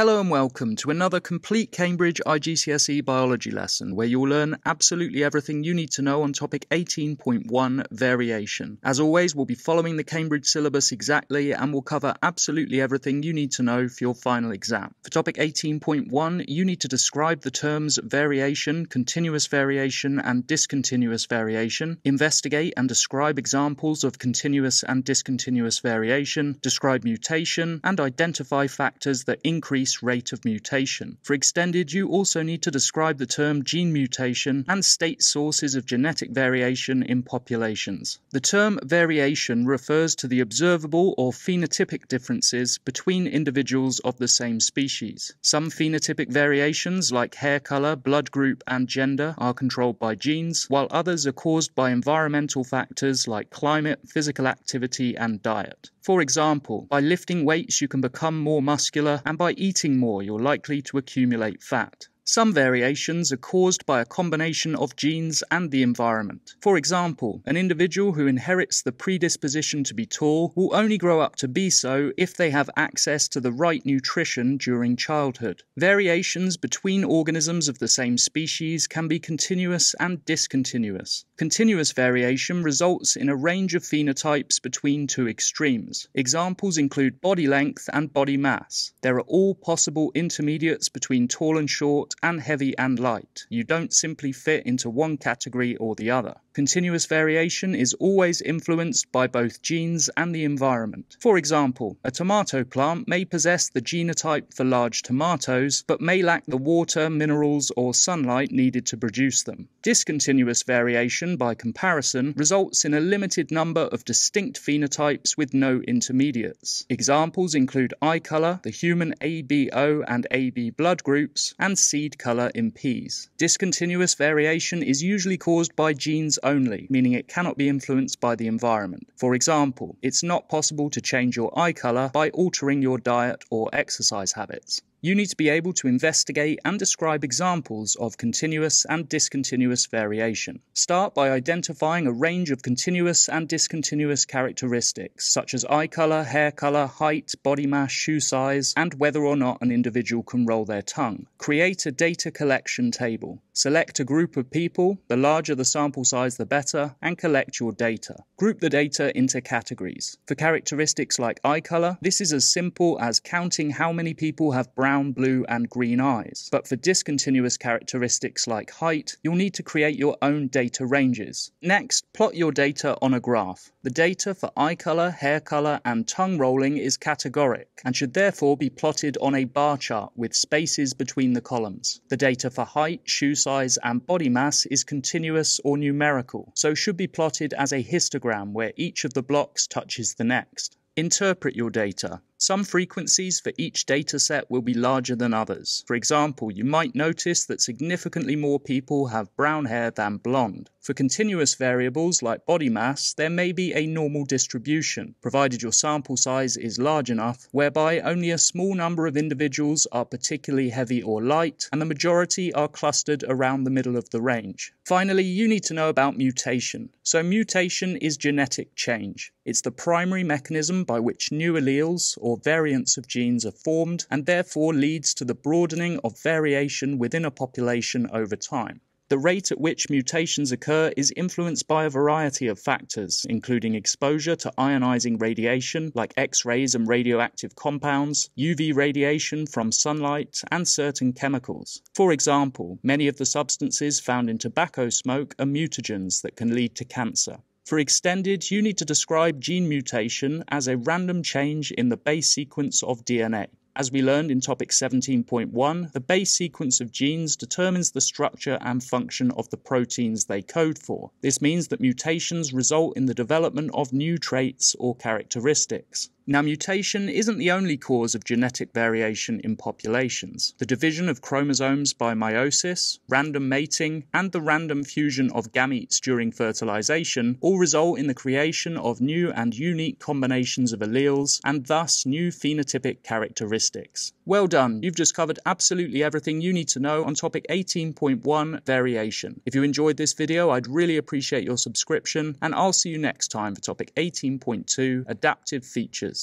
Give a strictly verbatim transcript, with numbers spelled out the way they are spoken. Hello and welcome to another complete Cambridge I G C S E Biology lesson where you'll learn absolutely everything you need to know on topic eighteen point one, variation. As always, we'll be following the Cambridge syllabus exactly and we'll cover absolutely everything you need to know for your final exam. For topic eighteen point one, you need to describe the terms variation, continuous variation and discontinuous variation, investigate and describe examples of continuous and discontinuous variation, describe mutation and identify factors that increase rate of mutation. For extended, you also need to describe the term gene mutation and state sources of genetic variation in populations. The term variation refers to the observable or phenotypic differences between individuals of the same species. Some phenotypic variations, like hair color, blood group, and gender, are controlled by genes, while others are caused by environmental factors like climate, physical activity, and diet. For example, by lifting weights you can become more muscular, and by eating more you're likely to accumulate fat. Some variations are caused by a combination of genes and the environment. For example, an individual who inherits the predisposition to be tall will only grow up to be so if they have access to the right nutrition during childhood. Variations between organisms of the same species can be continuous and discontinuous. Continuous variation results in a range of phenotypes between two extremes. Examples include body length and body mass. There are all possible intermediates between tall and short, and heavy and light. You don't simply fit into one category or the other. Continuous variation is always influenced by both genes and the environment. For example, a tomato plant may possess the genotype for large tomatoes, but may lack the water, minerals, or sunlight needed to produce them. Discontinuous variation, by comparison, results in a limited number of distinct phenotypes with no intermediates. Examples include eye color, the human A B O and A B blood groups, and seed color in peas. Discontinuous variation is usually caused by genes only, meaning it cannot be influenced by the environment. For example, it's not possible to change your eye colour by altering your diet or exercise habits. You need to be able to investigate and describe examples of continuous and discontinuous variation. Start by identifying a range of continuous and discontinuous characteristics, such as eye colour, hair colour, height, body mass, shoe size, and whether or not an individual can roll their tongue. Create a data collection table. Select a group of people, the larger the sample size the better, and collect your data. Group the data into categories. For characteristics like eye colour, this is as simple as counting how many people have brown brown, blue and green eyes. But for discontinuous characteristics like height, you'll need to create your own data ranges. Next, plot your data on a graph. The data for eye colour, hair colour and tongue rolling is categoric and should therefore be plotted on a bar chart with spaces between the columns. The data for height, shoe size and body mass is continuous or numerical, so should be plotted as a histogram where each of the blocks touches the next. Interpret your data. Some frequencies for each dataset will be larger than others. For example, you might notice that significantly more people have brown hair than blonde. For continuous variables like body mass, there may be a normal distribution, provided your sample size is large enough, whereby only a small number of individuals are particularly heavy or light, and the majority are clustered around the middle of the range. Finally, you need to know about mutation. So mutation is genetic change. It's the primary mechanism by which new alleles, or variants of genes are formed and therefore leads to the broadening of variation within a population over time. The rate at which mutations occur is influenced by a variety of factors, including exposure to ionizing radiation like X-rays and radioactive compounds, U V radiation from sunlight, and certain chemicals. For example, many of the substances found in tobacco smoke are mutagens that can lead to cancer. For extended, you need to describe gene mutation as a random change in the base sequence of D N A. As we learned in topic seventeen point one, the base sequence of genes determines the structure and function of the proteins they code for. This means that mutations result in the development of new traits or characteristics. Now, mutation isn't the only cause of genetic variation in populations. The division of chromosomes by meiosis, random mating, and the random fusion of gametes during fertilization all result in the creation of new and unique combinations of alleles and thus new phenotypic characteristics. Well done, you've just covered absolutely everything you need to know on topic eighteen point one, variation. If you enjoyed this video, I'd really appreciate your subscription, and I'll see you next time for topic eighteen point two, adaptive features.